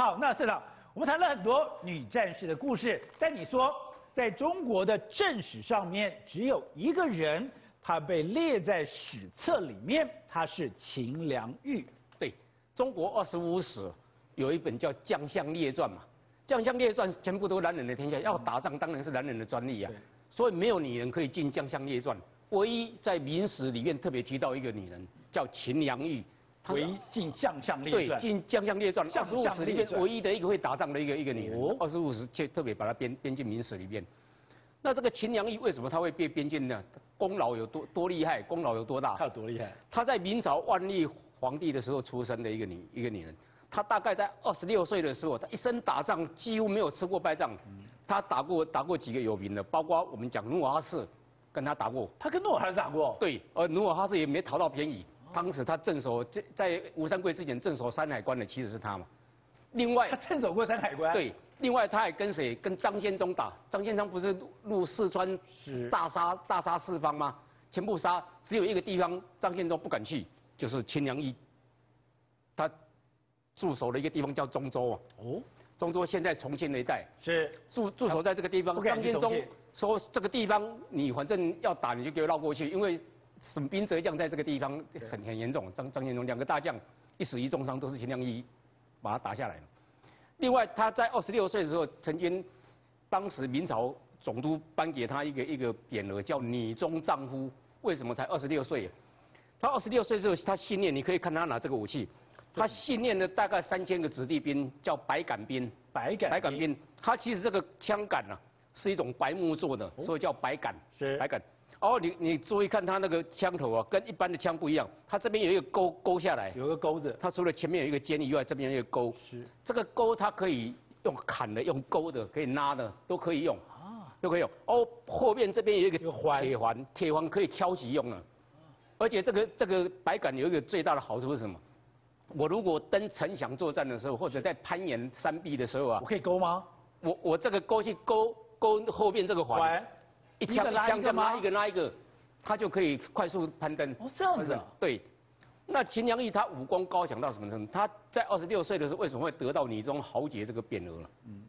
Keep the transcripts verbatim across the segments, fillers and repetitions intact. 好，那社长，我们谈了很多女战士的故事，但你说在中国的正史上面，只有一个人她被列在史册里面，她是秦良玉。对，中国二十五史有一本叫《将相列传》嘛，《将相列传》全部都男人的天下，要打仗当然是男人的专利啊，所以没有女人可以进《将相列传》。 唯一在明史里面特别提到一个女人，叫秦良玉，她是进将相列传，对，进将相列传，二十五史里面唯一的一个会打仗的一个一个女人，二十五史却特别把她编编进明史里面。那这个秦良玉为什么她会被编进呢？功劳有多多厉害？功劳有多大？她有多厉害？她在明朝万历皇帝的时候出生的一个女一个女人，她大概在二十六岁的时候，她一生打仗几乎没有吃过败仗，嗯、她打过打过几个有名的，包括我们讲努尔哈赤。 跟他打过，他跟努尔哈赤打过。对，而努尔哈赤也没讨到便宜。当时他镇守在吴三桂之前镇守山海关的其实是他嘛。另外，他镇守过山海关。对，另外他还跟谁？跟张献忠打。张献忠不是入四川大杀大杀四方吗？全部杀，只有一个地方张献忠不敢去，就是秦良玉。他驻守的一个地方叫中州啊。哦。中州现在重庆那一带。是。驻驻守在这个地方，张献忠。 说这个地方你反正要打你就给我绕过去，因为沈冰轲将在这个地方很很严重，张张献忠两个大将一死一重伤都是秦良玉把他打下来了。另外他在二十六岁的时候，曾经当时明朝总督颁给他一个一个匾额叫女中丈夫。为什么才二十六岁？他二十六岁之后，他训练你可以看他拿这个武器，他训练了大概三千个子弟兵，叫百杆兵。百杆百杆兵，他其实这个枪杆啊。 是一种白木做的，所以叫白杆。是白杆。哦，你你注意看它那个枪头啊，跟一般的枪不一样。它这边有一个钩勾下来，有个钩子。它除了前面有一个尖以外，这边有一个钩。是。这个钩它可以用砍的，用勾的，可以拉的，都可以用。啊。都可以用。哦，后面这边有一个铁环，铁环可以敲击用的。而且这个这个白杆有一个最大的好处是什么？我如果登城墙作战的时候，或者在攀岩山壁的时候啊，我可以勾吗？我我这个勾去勾。 勾后面这个环，一枪一枪再拉一个拉一个，他就可以快速攀登。哦，这样子啊。对，那秦良玉他武功高强到什么程度？他在二十六岁的时候为什么会得到女中豪杰这个匾额了？嗯，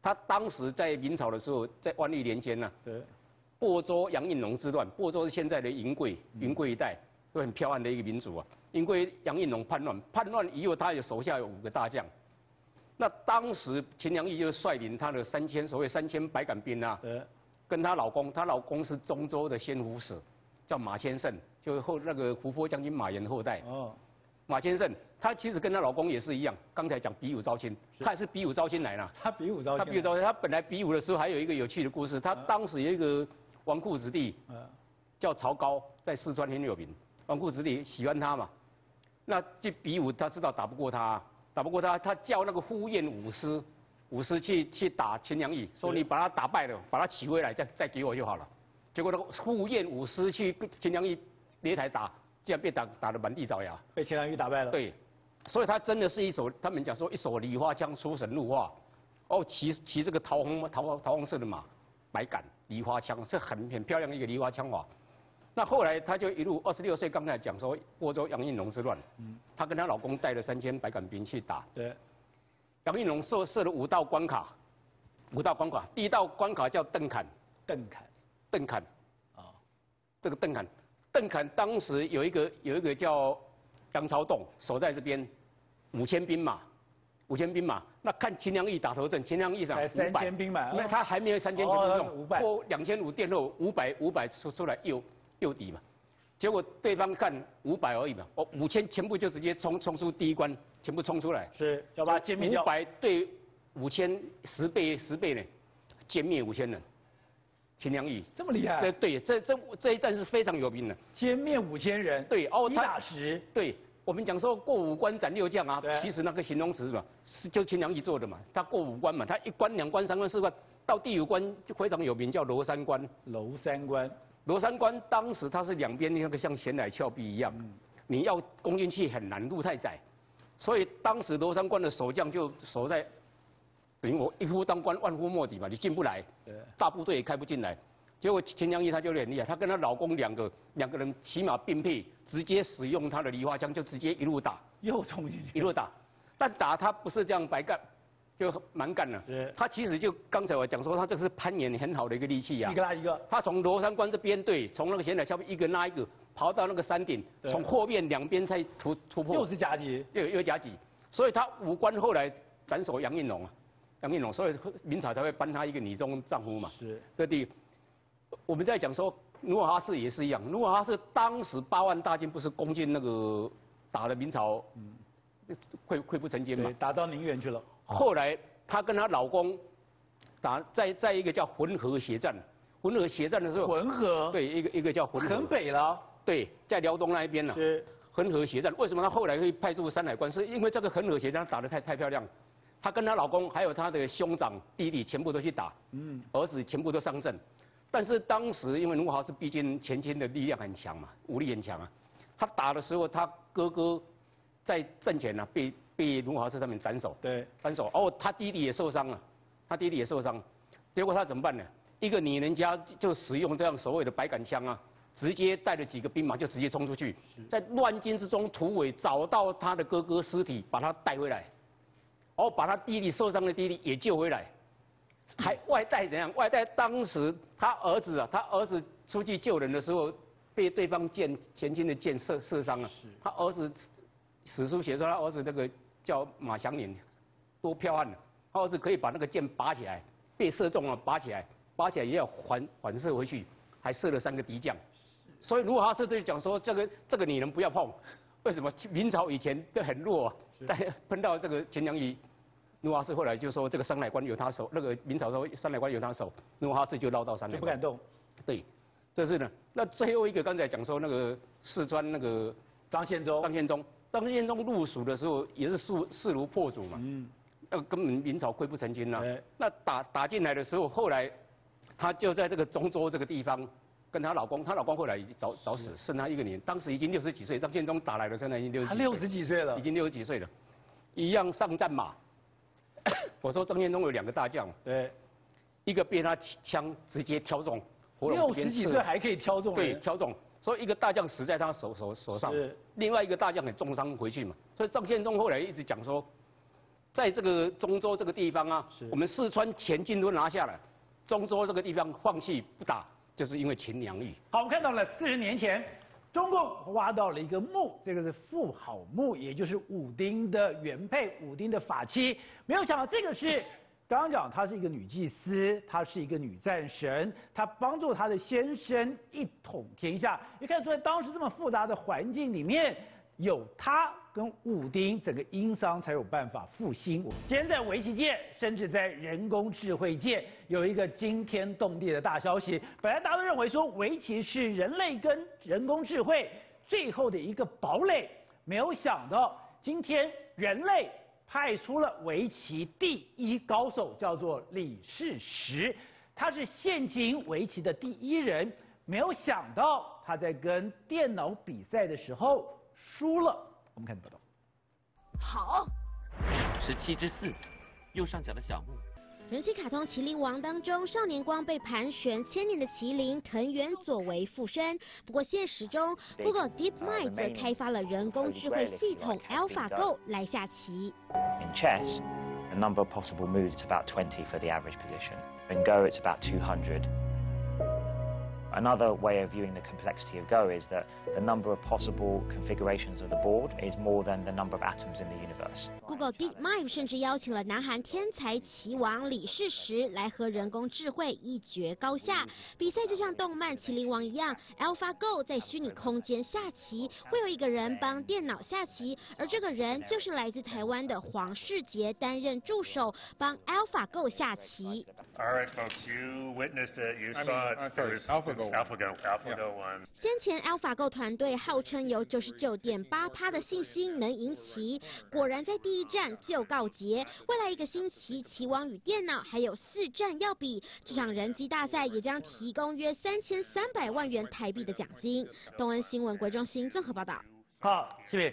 他当时在明朝的时候，在万历年间呢、啊，对，亳州杨应龙之乱，亳州是现在的云贵，云贵一带都很彪悍的一个民族啊。因为杨应龙叛乱，叛乱以后他有手下有五个大将。 那当时秦良玉就率领她的三千所谓三千百杆兵啊，跟她老公，她老公是中州的先胡使，叫马先胜，就是后那个湖泊将军马援的后代。哦，马先胜，她其实跟她老公也是一样，刚才讲比武招亲，她也是比武招亲来了。她比武招亲，她比武招亲，她本来比武的时候还有一个有趣的故事，她当时有一个纨绔子弟，叫曹高，在四川很有名，纨绔子弟喜欢他嘛，那去比武，他知道打不过他、啊。 打不过他，他叫那个呼延武师，武师去去打秦良玉，说你把他打败了，把他取回来，再再给我就好了。结果那个呼延武师去跟秦良玉擂台打，竟然被打打得满地找牙，被秦良玉打败了。对，所以他真的是一手，他们讲说一手梨花枪出神入化，哦，骑骑这个桃红桃桃红色的马，白杆梨花枪是很很漂亮的一个梨花枪法。 那后来，她就一路二十六岁，刚才讲说亳州杨应龙之乱，她、嗯、跟她老公带了三千百杆兵去打。对，杨应龙设设了五道关卡，五道关卡，第一道关卡叫邓坎。邓坎，邓坎，啊、哦，这个邓坎，邓坎当时有一个有一个叫杨朝栋守在这边，五千兵马，五千兵马。那看秦良玉打头阵，秦良玉才三千兵马，那他还没有三千全部用，过两千五殿后五百五百出出来又。 诱敌嘛，结果对方看五百而已嘛，哦，五千全部就直接冲冲出第一关，全部冲出来，是要把歼灭掉。五百对五千，十倍十倍呢，歼灭五千人。秦良玉这么厉害？这对这这这一战是非常有名的，歼灭五千人。对哦，一打十。对我们讲说过五关斩六将啊，其实那个形容词是吧，是就秦良玉做的嘛，他过五关嘛，他一关两关三关四关，到第五关就非常有名，叫娄山关。娄山关。 娄山关当时它是两边那个像悬崖峭壁一样，嗯、你要攻进去很难，路太窄，所以当时娄山关的守将就守在，等于我一夫当关万夫莫敌嘛，你进不来，大部队也开不进来。结果秦良玉她就很厉害，她跟她老公两个两个人骑马并配，直接使用她的梨花枪就直接一路打，又冲进去，一路打。但打他不是这样白干，就蛮干了。他其实就刚才我讲说，他这是攀岩很好的一个利器呀、啊。一个拉一个。他从罗山关这边对，从那个悬崖下面一个拉一个，跑到那个山顶，从后面两边才突突破。又是夹击。又又夹击，所以他武官后来斩首杨应龙啊，杨应龙，所以明朝才会颁他一个女中丈夫嘛。是。这第一，我们在讲说。 努尔哈赤也是一样，努尔哈赤当时八万大军不是攻进那个打了明朝，嗯，溃溃不成军嘛，打到宁远去了。后来她跟她老公打在在一个叫浑河血战，浑河血战的时候，浑河对一个一个叫浑河，很北了，对，在辽东那一边了、啊。是浑河血战，为什么她后来会派出山海关？是因为这个浑河血战打得太太漂亮，她跟她老公还有她的兄长弟弟全部都去打，嗯，儿子全部都上阵。 但是当时因为努尔哈赤毕竟前清的力量很强嘛，武力很强啊，他打的时候他哥哥在阵前啊被被努尔哈赤他们斩首，对，斩首，哦，他弟弟也受伤了，他弟弟也受伤，结果他怎么办呢？一个女人家就使用这样所谓的白杆枪啊，直接带着几个兵马就直接冲出去，在乱军之中突围找到他的哥哥尸体，把他带回来，哦，把他弟弟受伤的弟弟也救回来。 还外带怎样？外带当时他儿子啊，他儿子出去救人的时候，被对方箭前清的箭射射伤了。他儿子史书写说，他儿子那个叫马祥林，多彪悍啊！他儿子可以把那个箭拔起来，被射中了，拔起来，拔起来也要反反射回去，还射了三个敌将。所以努尔哈赤就讲说，这个这个女人不要碰。为什么？明朝以前都很弱、啊，但碰到这个钱粮余。 努尔哈赤后来就说这个山海关由他守，那个明朝说山海关由他守，努尔哈赤就绕到山海关，不敢动。对，这是呢。那最后一个刚才讲说那个四川那个张献忠，张献忠，张献忠入蜀的时候也是势势如破竹嘛，嗯，那根本明朝溃不成军了、啊。欸、那打打进来的时候，后来她就在这个中州这个地方跟她老公，她老公后来已经早早死，剩她一个女人，当时已经六十几岁，张献忠打来的时候已经六十几岁，六十几岁了，已经六十几岁了，一样上战马。 我说张献忠有两个大将，对，一个被他枪直接挑中，喉咙这边刺，六十几岁还可以挑中，对，挑中，所以一个大将死在他手手手上，另外一个大将也重伤回去嘛。所以张献忠后来一直讲说，在这个中州这个地方啊，我们四川前进都拿下了，中州这个地方放弃不打，就是因为秦良玉。好，我们看到了四十年前。 中共挖到了一个墓，这个是妇好墓，也就是武丁的原配，武丁的法妻。没有想到这个是，刚刚讲她是一个女祭司，她是一个女战神，她帮助她的先生一统天下。你看出来当时这么复杂的环境里面，有她跟武丁，整个殷商才有办法复兴。今天在围棋界，甚至在人工智慧界，有一个惊天动地的大消息。本来大家都认为说围棋是人类跟人工智慧最后的一个堡垒，没有想到今天人类派出了围棋第一高手，叫做李世石，他是现今围棋的第一人。没有想到他在跟电脑比赛的时候输了。 我们看报道。好，十七之四，右上角的小目。人气卡通《麒麟王》当中，少年光被盘旋千年的麒麟藤原佐为附身。不过现实中 ，Google DeepMind 则开发了人工智慧系统 AlphaGo 来下棋。In chess, a number of possible moves is about twenty for the average position. In Go, it's about two hundred. Another way of viewing the complexity of Go is that the number of possible configurations of the board is more than the number of atoms in the universe. Google DeepMind 甚至邀请了南韩天才棋王李世石来和人工智慧一决高下。比赛就像动漫《麒麟王》一样 ，AlphaGo 在虚拟空间下棋，会有一个人帮电脑下棋，而这个人就是来自台湾的黄世杰担任助手，帮 AlphaGo 下棋。All right, folks, you witnessed it, you saw it. AlphaGo. AlphaGo, AlphaGo one. 先前 AlphaGo 团队号称有 百分之九十九点八 的信心能赢棋，果然在第一战就告捷。未来一个星期，棋王与电脑还有四战要比，这场人机大赛也将提供约三千三百万元台币的奖金。东恩新闻国中心综合报道。好，西敏，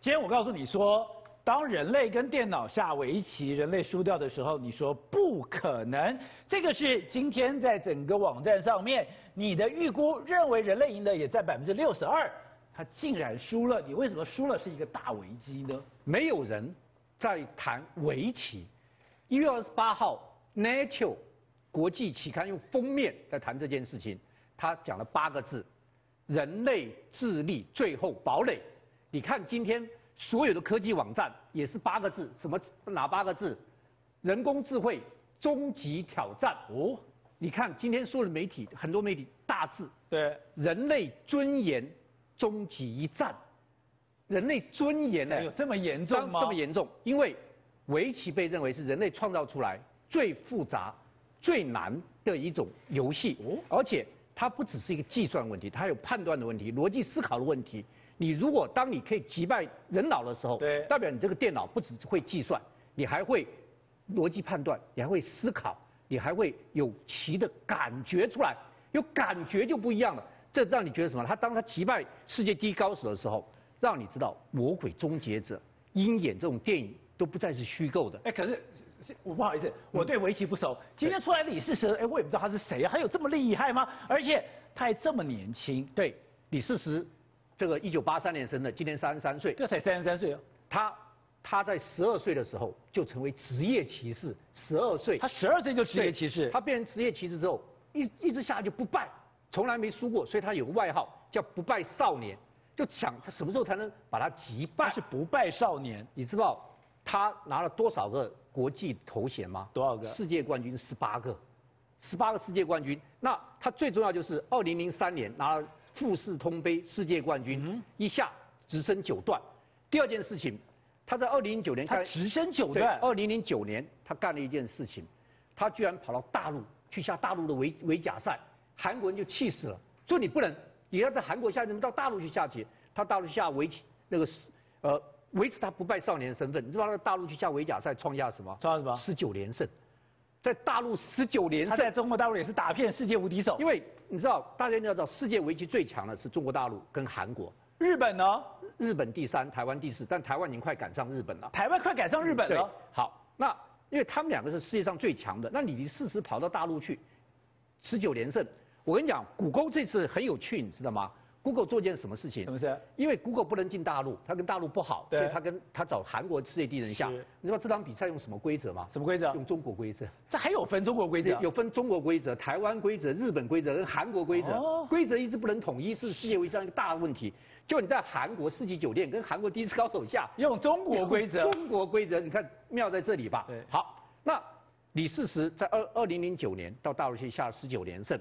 今天我告诉你说，当人类跟电脑下围棋，人类输掉的时候，你说不可能。这个是今天在整个网站上面。 你的预估认为人类赢的也在 百分之六十二，他竟然输了，你为什么输了是一个大危机呢？没有人在谈围棋。一月二十八号，《Nature》国际期刊用封面在谈这件事情，他讲了八个字：人类智力最后堡垒。你看今天所有的科技网站也是八个字，什么哪八个字？人工智慧终极挑战哦。你看今天所有的媒体，很多媒体大字对人类尊严终极一战。 人类尊严呢？有这么严重吗？这么严重，因为围棋被认为是人类创造出来最复杂、最难的一种游戏，而且它不只是一个计算问题，它有判断的问题、逻辑思考的问题。你如果当你可以击败人脑的时候，对，代表你这个电脑不只会计算，你还会逻辑判断，你还会思考，你还会有棋的感觉出来，有感觉就不一样了。这让你觉得什么？他当他击败世界第一高手的时候。 让你知道《魔鬼终结者》《鹰眼》这种电影都不再是虚构的。哎、欸，可是我不好意思，我对围棋不熟。嗯、今天出来李世石，哎、欸，我也不知道他是谁啊，他有这么厉害吗？而且他还这么年轻。对，李世石，这个一九八三年生的，今年三十三岁。这才三十三岁啊！他他在十二岁的时候就成为职业棋士，十二岁。他十二岁就职业棋士。他变成职业棋士之后，一一直下来就不败，从来没输过，所以他有个外号叫“不败少年”。 就想他什么时候才能把他击败？他是不败少年，你知道他拿了多少个国际头衔吗？多少个？世界冠军十八个，十八个世界冠军。那他最重要就是二零零三年拿了富士通杯世界冠军，嗯、一下直升九段。第二件事情，他在二零零九年他直升九段。二零零九年他干了一件事情，他居然跑到大陆去下大陆的围围甲赛，韩国人就气死了，说你不能。 你要在韩国下，你们到大陆去下棋，他大陆下围棋那个，呃，维持他不败少年的身份。你知道他在大陆去下围甲赛创下什么？创下什么？十九连胜，在大陆十九连胜。他在中国大陆也是打遍世界无敌手。因为你知道，大家一定要知道，世界围棋最强的是中国大陆跟韩国。日本呢？日本第三，台湾第四，但台湾已经快赶上日本了。台湾快赶上日本了。嗯、好，那因为他们两个是世界上最强的，那你你适时跑到大陆去，十九连胜。 我跟你讲，谷歌这次很有趣，你知道吗 ？Google 做件什么事情？什么事？因为 Google 不能进大陆，它跟大陆不好，所以它跟它找韩国世界第一人下。你知道这场比赛用什么规则吗？什么规则？用中国规则。这还有分中国规则？有分中国规则、台湾规则、日本规则跟韩国规则。哦、规则一直不能统一，是世界围棋上一个大的问题。就你在韩国世纪酒店跟韩国第一次高手下，用中国规则。中国规则，你看妙在这里吧？对。好，那李世石在二二零零九年到大陆去下十九连胜。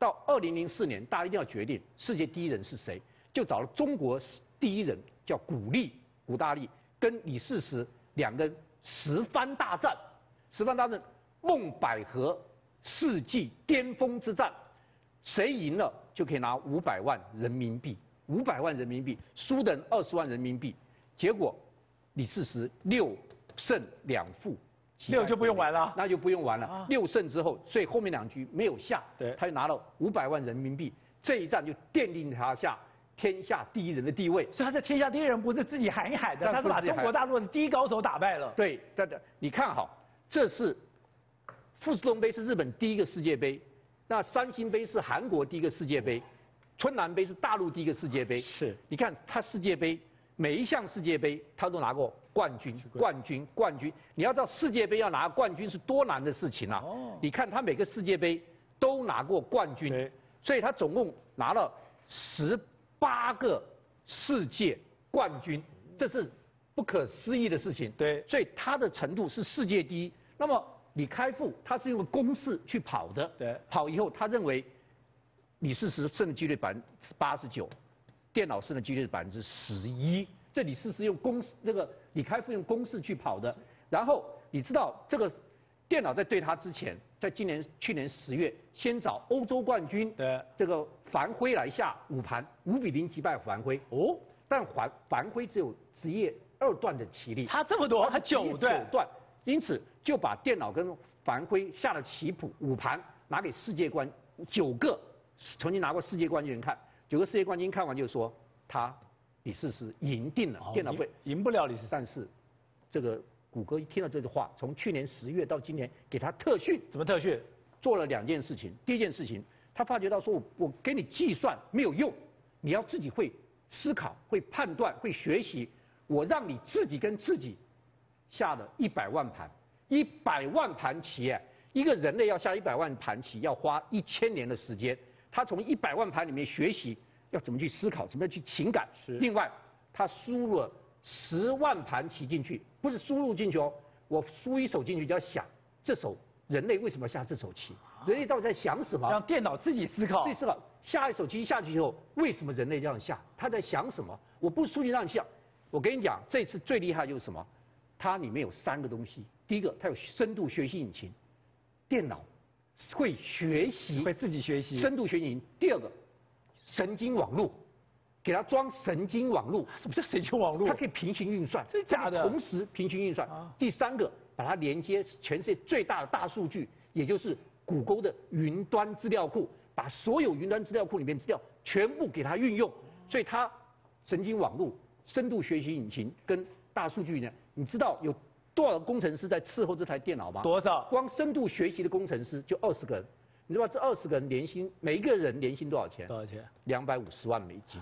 到二零零四年，大家一定要决定世界第一人是谁，就找了中国第一人叫古力，古大力跟李世石两个人十番大战，十番大战，孟百合世纪巅峰之战，谁赢了就可以拿五百万人民币，五百万人民币，输的人二十万人民币。结果李世石六胜两负。 六就不用玩了，那就不用玩了。啊、六胜之后，所以后面两局没有下，他就拿了五百万人民币。这一战就奠定他下天下第一人的地位。所以他在天下第一人不是自己喊一喊的，他是把中国大陆的第一高手打败了。对，但你看好，这是富士通杯是日本第一个世界杯，那三星杯是韩国第一个世界杯，春兰杯是大陆第一个世界杯。是，你看他世界杯。 每一项世界杯，他都拿过冠军，冠军，冠军。你要知道，世界杯要拿冠军是多难的事情啊！哦、你看他每个世界杯都拿过冠军，所以他总共拿了十八个世界冠军，这是不可思议的事情。对，所以他的程度是世界第一。那么李开复他是用公式去跑的，对，跑以后他认为李世石胜的几率百分之八十九。 电脑胜的几率是百分之十一，这李世石用公式，那个李开复用公式去跑的。然后你知道这个电脑在对他之前，在今年去年十月，先找欧洲冠军的这个樊麾来下五盘，五比零击败樊麾。哦，但樊樊麾只有职业二段的棋力，差这么多，他九段，九段，因此就把电脑跟樊麾下的棋谱五盘拿给世界冠九个曾经拿过世界冠军人看。 九个世界冠军看完就说他李世石赢定了，哦、电脑不赢不了李世石。但是这个谷歌一听到这句话，从去年十月到今年给他特训，怎么特训？做了两件事情。第一件事情，他发觉到说我我给你计算没有用，你要自己会思考、会判断、会学习。我让你自己跟自己下了一百万盘，一百万盘棋，一个人类要下一百万盘棋，要花一千年的时间。他从一百万盘里面学习要怎么去思考，怎么样去情感。另外，他输入了十万盘棋进去，不是输入进去哦，我输一手进去就要想这手人类为什么要下这手棋，人类到底在想什么？让电脑自己思考。自己思考，下一手棋一下去以后，为什么人类这样下？他在想什么？我不输你让你下。我跟你讲，这次最厉害就是什么？它里面有三个东西。第一个，它有深度学习引擎，电脑会学习，会自己学习。深度学习引擎。第二个，神经网络，给它装神经网络。什么叫神经网络？它可以平行运算，真的假的？同时平行运算。啊、第三个，把它连接全世界最大的大数据，也就是谷歌的云端资料库，把所有云端资料库里面资料全部给它运用。所以它神经网络、深度学习引擎跟大数据呢？你知道有多少工程师在伺候这台电脑吗？多少？光深度学习的工程师就二十个人，你知道这二十个人年薪，每一个人年薪多少钱？多少钱？两百五十万美金，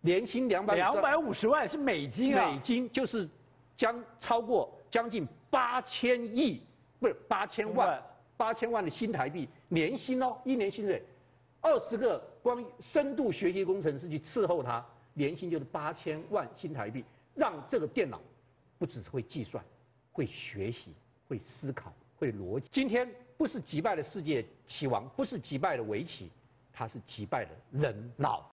年薪两百两百五十万是美金啊！美金就是将超过将近八千亿，不是八千万，八千万的新台币年薪哦，一年薪水，二十个光深度学习工程师去伺候他，年薪就是八千万新台币，让这个电脑。不只是会计算，会学习，会思考，会逻辑。今天不是击败了世界棋王，不是击败了围棋，它是击败了人脑。